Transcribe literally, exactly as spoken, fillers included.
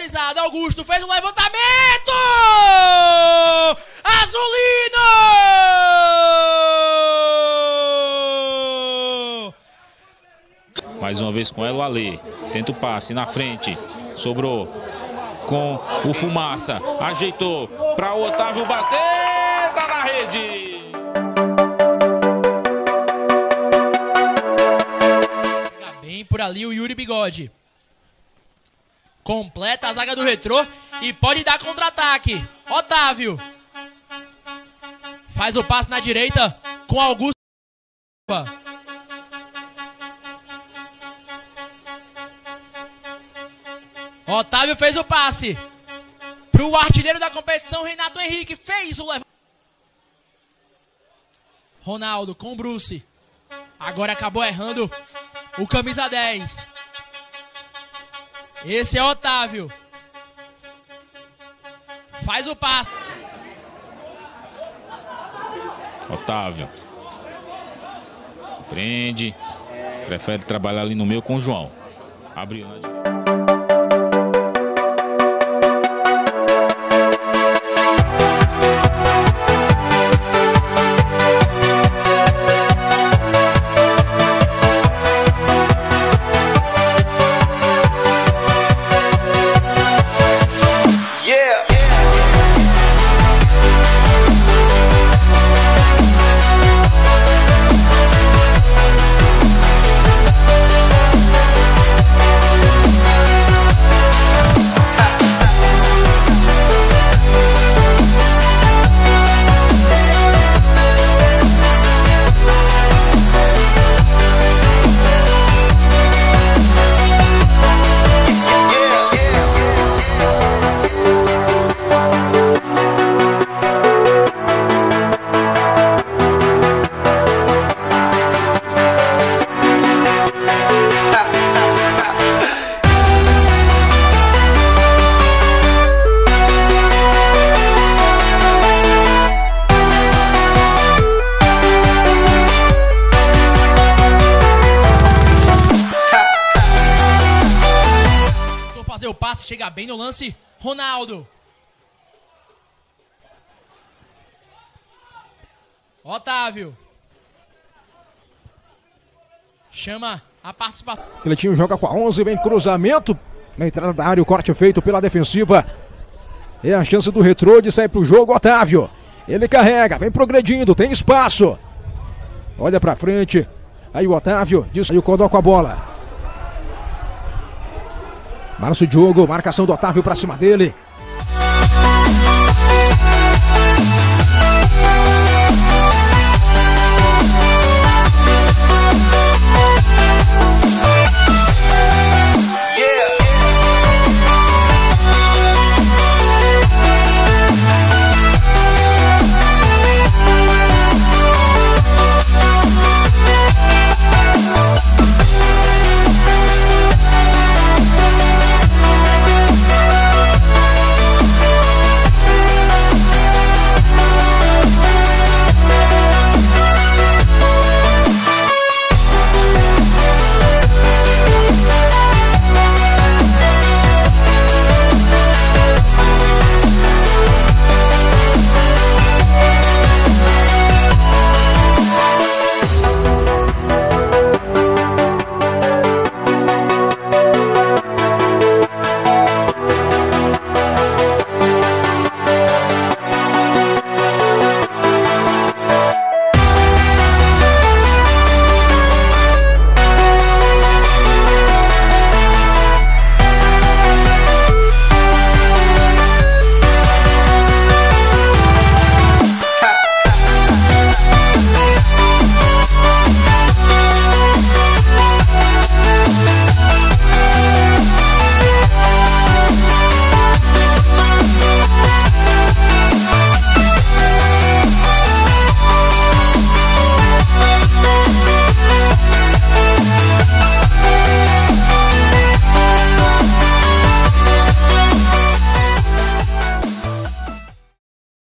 autorizado. Augusto fez um levantamento! Azulino! Mais uma vez com ela, o Ale. Tenta o passe na frente. Sobrou com o Fumaça. Ajeitou para o Otávio bater. Tá na rede! Por ali o Yuri Bigode. Completa a zaga do Retrô e pode dar contra-ataque. Otávio faz o passe na direita com Augusto. Otávio fez o passe para o artilheiro da competição, Renato Henrique. Fez o levantamento. Ronaldo com Bruce. Agora acabou errando o camisa dez. Esse é Otávio. Faz o passe. Otávio. Prende. Prefere trabalhar ali no meio com o João. Abriu. O passe chega bem no lance, Ronaldo. Otávio chama a participação. Cleitinho joga com a onze, vem cruzamento na entrada da área, o corte feito pela defensiva. É a chance do Retrô de sair pro jogo. Otávio, ele carrega, vem progredindo, tem espaço. Olha pra frente, aí o Otávio, diz aí o Codó com a bola. Márcio Diogo, marcação do Otávio pra cima dele.